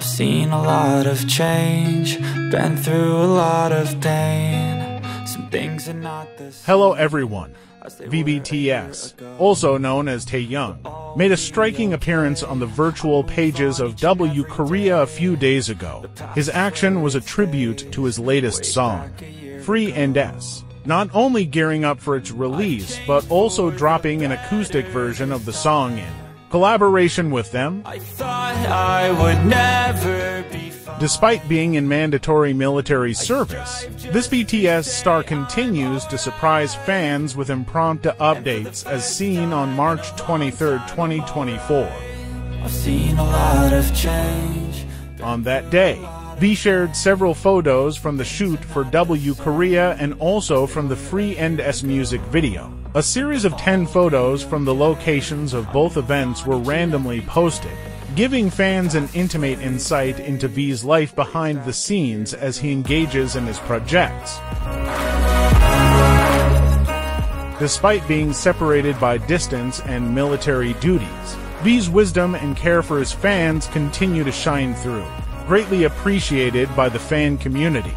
I've seen a lot of change, been through a lot of pain. Some things are not the same. Hello everyone. VBTS, also known as Taehyung, made a striking appearance on the virtual pages of W Korea a few days ago. His action was a tribute to his latest song, FRI(END)S, not only gearing up for its release but also dropping an acoustic version of the song in collaboration with them. I thought I would never be. Despite being in mandatory military service, this BTS star continues to surprise fans with impromptu updates as seen on March 23, 2024. I've seen a lot of change. On that day, V shared several photos from the shoot for W Korea and also from the FRI(END)S music video. A series of 10 photos from the locations of both events were randomly posted, giving fans an intimate insight into V's life behind the scenes as he engages in his projects. Despite being separated by distance and military duties, V's wisdom and care for his fans continue to shine through, greatly appreciated by the fan community.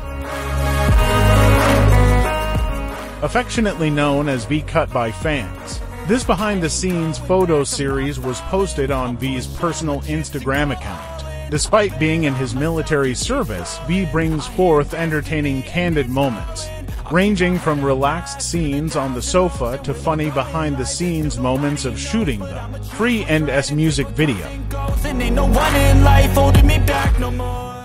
Affectionately known as V Cut by fans, this behind-the-scenes photo series was posted on V's personal Instagram account. Despite being in his military service, V brings forth entertaining candid moments, ranging from relaxed scenes on the sofa to funny behind-the-scenes moments of shooting the FRI(END)S music video.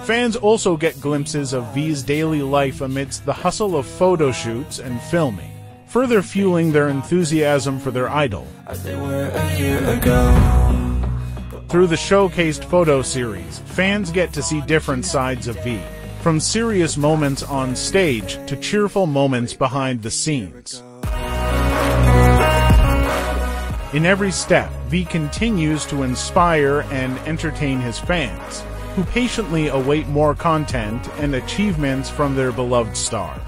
Fans also get glimpses of V's daily life amidst the hustle of photo shoots and filming, further fueling their enthusiasm for their idol. As they were a year ago. Through the showcased photo series, fans get to see different sides of V, from serious moments on stage to cheerful moments behind the scenes. In every step, V continues to inspire and entertain his fans, who patiently await more content and achievements from their beloved star.